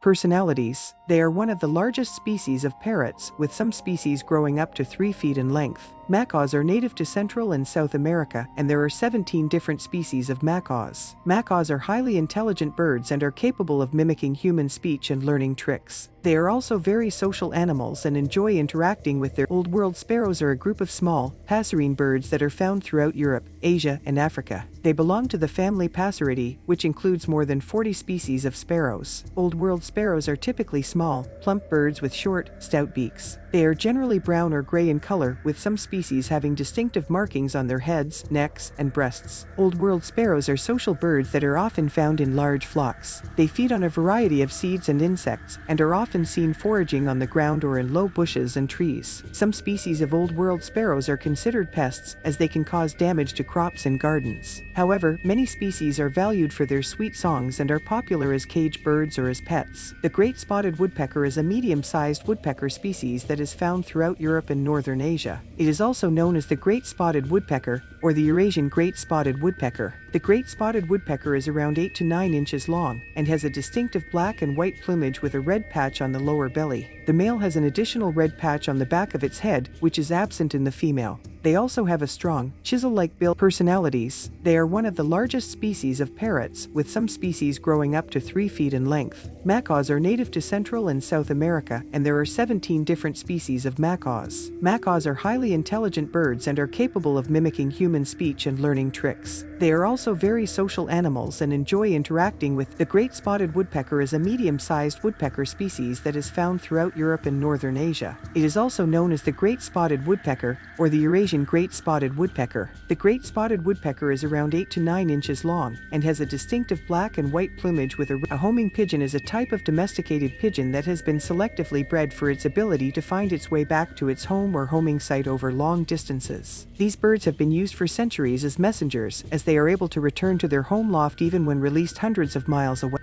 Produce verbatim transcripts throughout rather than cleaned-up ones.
Personalities. They are one of the largest species of parrots, with some species growing up to three feet in length. Macaws are native to Central and South America, and there are seventeen different species of macaws. Macaws are highly intelligent birds and are capable of mimicking human speech and learning tricks. They are also very social animals and enjoy interacting with their old world. Sparrows are a group of small, passerine birds that are found throughout Europe, Asia, and Africa. They belong to the family Passeridae, which includes more than forty species of sparrows. Old world sparrows are typically small, plump birds with short, stout beaks. They are generally brown or gray in color, with some species having distinctive markings on their heads, necks, and breasts. Old world sparrows are social birds that are often found in large flocks. They feed on a variety of seeds and insects, and are often Often seen foraging on the ground or in low bushes and trees. Some species of old world sparrows are considered pests, as they can cause damage to crops and gardens. However, many species are valued for their sweet songs and are popular as cage birds or as pets. The great spotted woodpecker is a medium-sized woodpecker species that is found throughout Europe and northern Asia. It is also known as the great spotted woodpecker, or the Eurasian great spotted woodpecker. The great spotted woodpecker is around eight to nine inches long, and has a distinctive black and white plumage with a red patch on the lower belly. The male has an additional red patch on the back of its head, which is absent in the female. They also have a strong, chisel-like bill. Personalities. They are one of the largest species of parrots, with some species growing up to three feet in length. Macaws are native to Central and South America, and there are seventeen different species of macaws. Macaws are highly intelligent birds and are capable of mimicking human speech and learning tricks. They are also very social animals and enjoy interacting with. The great spotted woodpecker is a medium-sized woodpecker species that is found throughout Europe and northern Asia. It is also known as the great spotted woodpecker, or the Eurasian great spotted woodpecker. The great spotted woodpecker is around eight to nine inches long, and has a distinctive black and white plumage with a, a homing pigeon is a type of domesticated pigeon that has been selectively bred for its ability to find its way back to its home or homing site over long distances. These birds have been used for centuries as messengers, as they are able to return to their home loft even when released hundreds of miles away.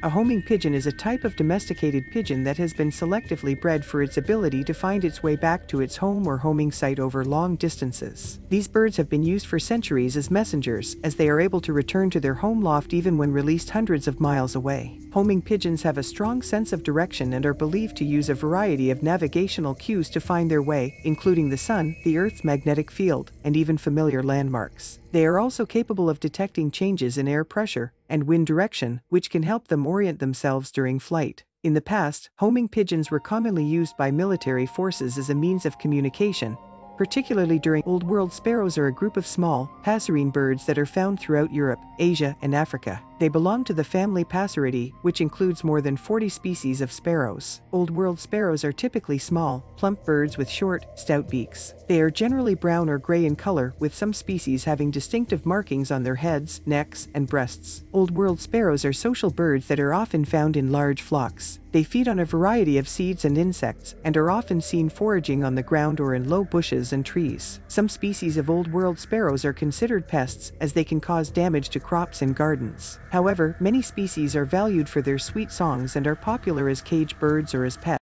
A homing pigeon is a type of domesticated pigeon that has been selectively bred for its ability to find its way back to its home or homing site over long distances. These birds have been used for centuries as messengers, as they are able to return to their home loft even when released hundreds of miles away. Homing pigeons have a strong sense of direction and are believed to use a variety of navigational cues to find their way, including the sun, the Earth's magnetic field, and even familiar landmarks. They are also capable of detecting changes in air pressure and wind direction, which can help them orient themselves during flight. In the past, homing pigeons were commonly used by military forces as a means of communication, particularly during Old World sparrows are a group of small, passerine birds that are found throughout Europe, Asia, and Africa. They belong to the family Passeridae, which includes more than forty species of sparrows. Old World sparrows are typically small, plump birds with short, stout beaks. They are generally brown or gray in color, with some species having distinctive markings on their heads, necks, and breasts. Old World sparrows are social birds that are often found in large flocks. They feed on a variety of seeds and insects, and are often seen foraging on the ground or in low bushes and trees. Some species of Old World sparrows are considered pests, as they can cause damage to crops and gardens. However, many species are valued for their sweet songs and are popular as cage birds or as pets.